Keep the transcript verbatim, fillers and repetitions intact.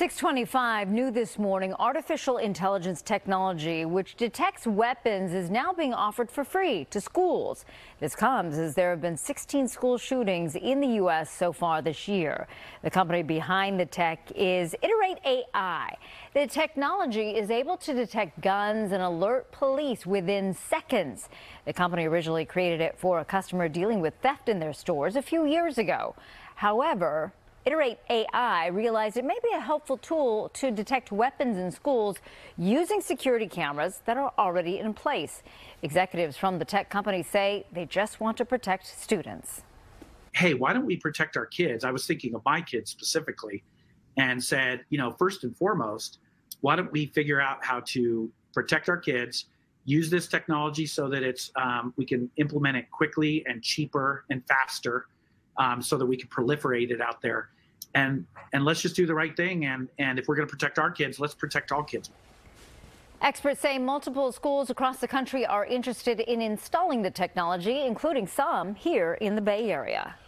six twenty-five new this morning, artificial intelligence technology, which detects weapons, is now being offered for free to schools. This comes as there have been sixteen school shootings in the U S so far this year. The company behind the tech is Iterate A I. The technology is able to detect guns and alert police within seconds. The company originally created it for a customer dealing with theft in their stores a few years ago. However, Iterate A I realized it may be a helpful tool to detect weapons in schools using security cameras that are already in place. Executives from the tech company say they just want to protect students. Hey, why don't we protect our kids? I was thinking of my kids specifically and said, you know, first and foremost, why don't we figure out how to protect our kids, use this technology so that it's um, we can implement it quickly and cheaper and faster. Um, so that we can proliferate it out there. And and let's just do the right thing. And, and if we're going to protect our kids, let's protect all kids. Experts say multiple schools across the country are interested in installing the technology, including some here in the Bay Area.